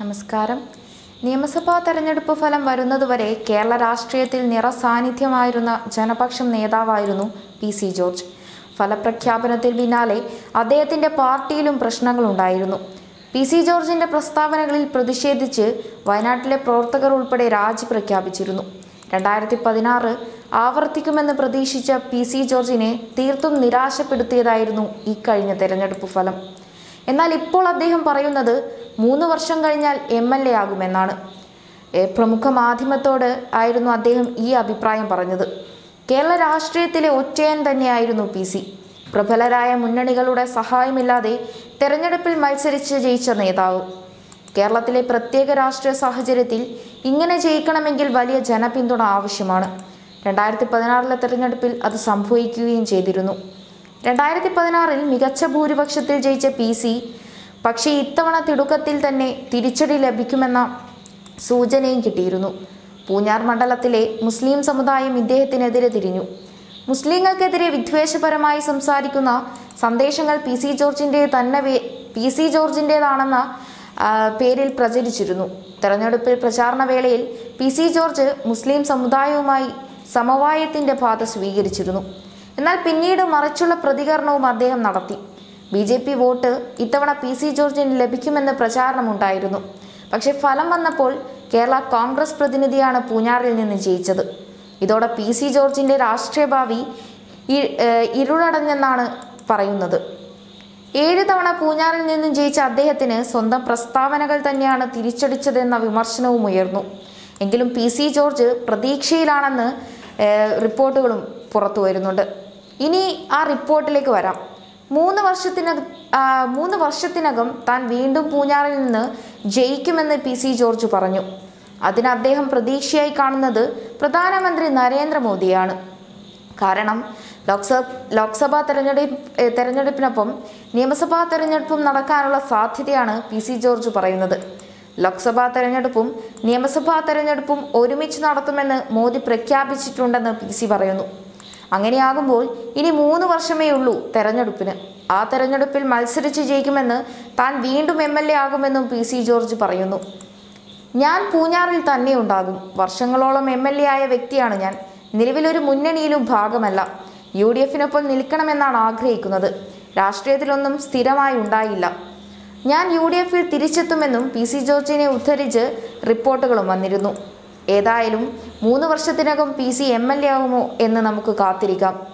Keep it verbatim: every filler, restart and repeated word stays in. നമസ്കാരം. നിയമസഭാ തെരഞ്ഞെടുപ്പ് ഫലം വരുന്നതുവരെ കേരള രാഷ്ട്രീയത്തിൽ നിറസാന്നിധ്യമായിരുന്ന ജനപക്ഷം നേതാവായിരുന്നു പി സി ജോർജ്. ഫലപ്രഖ്യാപനത്തിന് പിന്നാലെ അദ്ദേഹത്തിൻ്റെ പാർട്ടിയിലും പ്രശ്നങ്ങളുണ്ടായിരുന്നു. പി സി ജോർജിൻ്റെ പ്രസ്താവനകളിൽ പ്രതിഷേധിച്ച് വയനാട്ടിലെ പ്രവർത്തകർ ഉൾപ്പെടെ രാജി പ്രഖ്യാപിച്ചിരുന്നു. രണ്ടായിരത്തി പതിനാറ് ആവർത്തിക്കുമെന്ന് പ്രതീക്ഷിച്ച പി സി ജോർജിനെ തീർത്തും നിരാശപ്പെടുത്തിയതായിരുന്നു ഈ കഴിഞ്ഞ തെരഞ്ഞെടുപ്പ് ഫലം. എന്നാൽ ഇപ്പോൾ അദ്ദേഹം പറയുന്നത് മൂന്ന് വർഷം കഴിഞ്ഞാൽ എം എൽ എ ആകുമെന്നാണ്. പ്രമുഖ മാധ്യമത്തോട് ആയിരുന്നു അദ്ദേഹം ഈ അഭിപ്രായം പറഞ്ഞത്. കേരള രാഷ്ട്രീയത്തിലെ ഒറ്റയൻ തന്നെയായിരുന്നു പി സി. പ്രബലരായ മുന്നണികളുടെ സഹായമില്ലാതെ തെരഞ്ഞെടുപ്പിൽ മത്സരിച്ച് ജയിച്ച നേതാവ്. കേരളത്തിലെ പ്രത്യേക രാഷ്ട്രീയ സാഹചര്യത്തിൽ ഇങ്ങനെ ജയിക്കണമെങ്കിൽ വലിയ ജനപിന്തുണ ആവശ്യമാണ്. രണ്ടായിരത്തി പതിനാറിലെ തെരഞ്ഞെടുപ്പിൽ അത് സംഭവിക്കുകയും ചെയ്തിരുന്നു. രണ്ടായിരത്തി പതിനാറിൽ മികച്ച ഭൂരിപക്ഷത്തിൽ ജയിച്ച പി സി പക്ഷേ ഇത്തവണ തിടുക്കത്തിൽ തന്നെ തിരിച്ചടി ലഭിക്കുമെന്ന സൂചനയും കിട്ടിയിരുന്നു. പൂഞ്ഞാർ മണ്ഡലത്തിലെ മുസ്ലിം സമുദായം ഇദ്ദേഹത്തിനെതിരെ തിരിഞ്ഞു. മുസ്ലിങ്ങൾക്കെതിരെ വിദ്വേഷപരമായി സംസാരിക്കുന്ന സന്ദേശങ്ങൾ പി സി ജോർജിൻ്റെ തന്നെ പി സി ജോർജിൻ്റേതാണെന്ന പേരിൽ പ്രചരിച്ചിരുന്നു. തെരഞ്ഞെടുപ്പിൽ പ്രചാരണ വേളയിൽ പി സി ജോർജ് മുസ്ലിം സമുദായവുമായി സമവായത്തിൻ്റെ പാത സ്വീകരിച്ചിരുന്നു. എന്നാൽ പിന്നീട് മറിച്ചുള്ള പ്രതികരണവും അദ്ദേഹം നടത്തി. ബി ജെ പി വോട്ട് ഇത്തവണ പി സി ജോർജിന് ലഭിക്കുമെന്ന് പ്രചാരണമുണ്ടായിരുന്നു. പക്ഷേ ഫലം വന്നപ്പോൾ കേരള കോൺഗ്രസ് പ്രതിനിധിയാണ് പൂഞ്ഞാറിൽ നിന്ന് ജയിച്ചത്. ഇതോടെ പി സി ജോർജിൻ്റെ രാഷ്ട്രീയ ഭാവി ഇരുളടഞ്ഞെന്നാണ് പറയുന്നത്. ഏഴ് തവണ പൂഞ്ഞാറിൽ നിന്നും ജയിച്ച അദ്ദേഹത്തിന് സ്വന്തം പ്രസ്താവനകൾ തന്നെയാണ് തിരിച്ചടിച്ചതെന്ന വിമർശനവും ഉയർന്നു. എങ്കിലും പി സി ജോർജ് പ്രതീക്ഷയിലാണെന്ന് റിപ്പോർട്ടുകളും പുറത്തു വരുന്നുണ്ട്. ഇനി ആ റിപ്പോർട്ടിലേക്ക് വരാം. മൂന്ന് വർഷത്തിനകം മൂന്ന് വർഷത്തിനകം താൻ വീണ്ടും പൂഞ്ഞാറിൽ നിന്ന് ജയിക്കുമെന്ന് പി സി ജോർജ് പറഞ്ഞു. അതിന് അദ്ദേഹം പ്രതീക്ഷയായി കാണുന്നത് പ്രധാനമന്ത്രി നരേന്ദ്രമോദിയാണ്. കാരണം ലോക്സഭ ലോക്സഭാ തെരഞ്ഞെടുപ്പ് തെരഞ്ഞെടുപ്പിനൊപ്പം നിയമസഭാ തെരഞ്ഞെടുപ്പും നടക്കാനുള്ള സാധ്യതയാണ് പി സി ജോർജ് പറയുന്നത്. ലോക്സഭാ തെരഞ്ഞെടുപ്പും നിയമസഭാ തെരഞ്ഞെടുപ്പും ഒരുമിച്ച് നടത്തുമെന്ന് മോദി പ്രഖ്യാപിച്ചിട്ടുണ്ടെന്ന് പി സി പറയുന്നു. അങ്ങനെയാകുമ്പോൾ ഇനി മൂന്ന് വർഷമേ ഉള്ളൂ തെരഞ്ഞെടുപ്പിന്. ആ തെരഞ്ഞെടുപ്പിൽ മത്സരിച്ച് ജയിക്കുമെന്ന് താൻ വീണ്ടും എം എൽ എ ആകുമെന്നും പി സി ജോർജ് പറയുന്നു. ഞാൻ പൂഞ്ഞാറിൽ തന്നെ ഉണ്ടാകും. വർഷങ്ങളോളം എം എൽ എ ആയ വ്യക്തിയാണ് ഞാൻ. നിലവിലൊരു മുന്നണിയിലും ഭാഗമല്ല. യു ഡി എഫിനൊപ്പം നിൽക്കണമെന്നാണ് ആഗ്രഹിക്കുന്നത്. രാഷ്ട്രീയത്തിലൊന്നും സ്ഥിരമായി ഉണ്ടായില്ല. ഞാൻ യു ഡി എഫിൽ തിരിച്ചെത്തുമെന്നും പി സി ജോർജിനെ ഉദ്ധരിച്ച് റിപ്പോർട്ടുകളും വന്നിരുന്നു. ഏതായാലും മൂന്ന് വർഷത്തിനകം P C M L A ആകുമോ എന്ന് നമുക്ക് കാത്തിരിക്കാം.